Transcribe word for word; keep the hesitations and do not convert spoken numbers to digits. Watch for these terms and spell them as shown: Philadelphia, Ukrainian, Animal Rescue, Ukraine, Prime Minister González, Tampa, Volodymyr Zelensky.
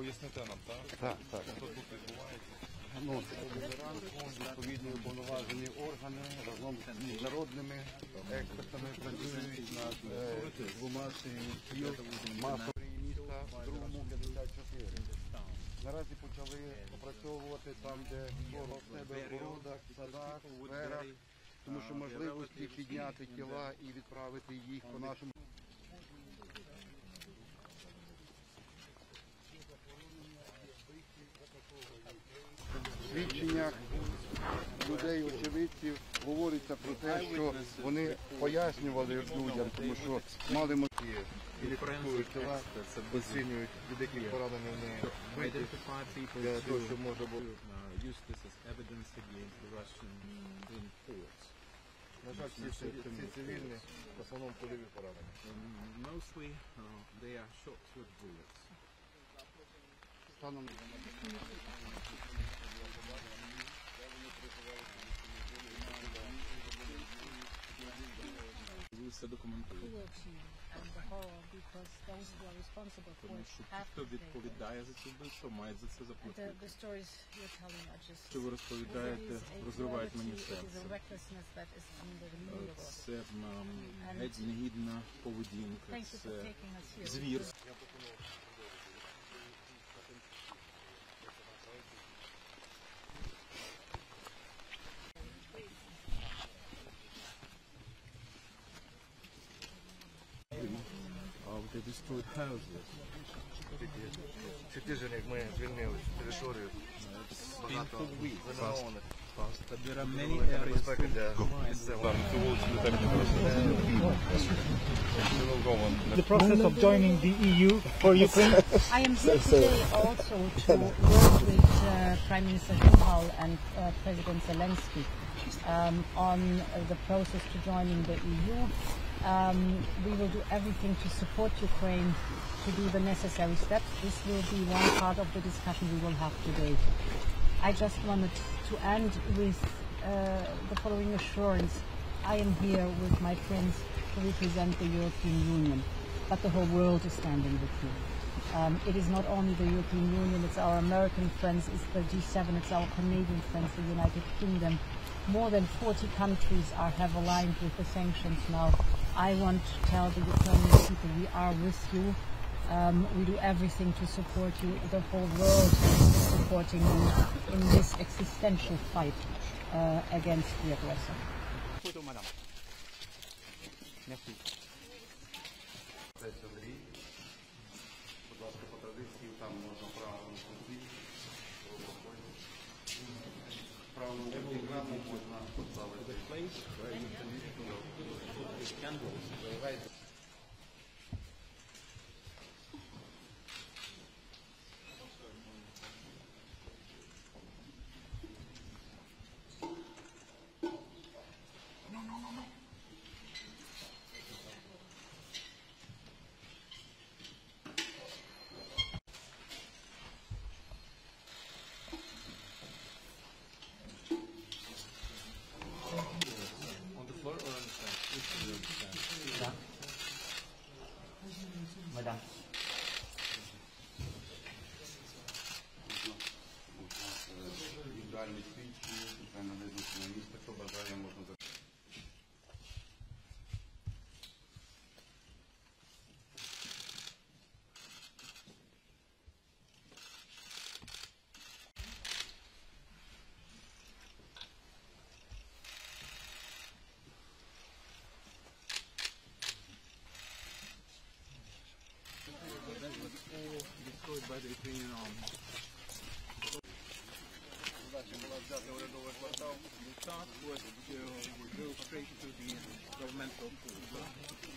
Поясните нам, так? Так, так. Що тут відбувається? Ну, відповідні уповноважені органи разом з міжнародними експертами працюють над двомашньою масової міста в другому п'ятдесят чотири. Наразі почали опрацьовувати там, де в себе городах, садах, сферах, тому що можливості підняти тіла і відправити їх по нашому. Свідченнях людей, очевидців, говориться про те, що вони пояснювали людям, тому що мали мотиви, ілюструють тіла, оцінюють від яких поранених вони для того, що може бути. На жаль, ці цивільні в основному кульові поранені. Станом все документують. Тому що хто відповідає за ці вбивства, має за це заплатити. Що ви розповідаєте, розривають мені серце. Це геть негідна поведінка, це звірство. Це тиждень, як ми звільнили територію, багато винагованих. Це безпека для місцевого. The process of joining the E U for Ukraine. I am here today also to work with uh, Prime Minister González and uh, President Zelensky um, on uh, the process to joining the E U. Um, we will do everything to support Ukraine to do the necessary steps. This will be one part of the discussion we will have today. I just wanted to end with uh, the following assurance. I am here with my friends to represent the European Union, but the whole world is standing with you. Um, it is not only the European Union, it's our American friends, it's the G seven, it's our Canadian friends, the United Kingdom. More than forty countries are, have aligned with the sanctions now. I want to tell the Ukrainian people we are with you. Um, we do everything to support you. The whole world is supporting you in this existential fight uh, against the aggressor. Photo, madame. Merci. By the Ukrainian army. The task was to go straight to the governmental pool.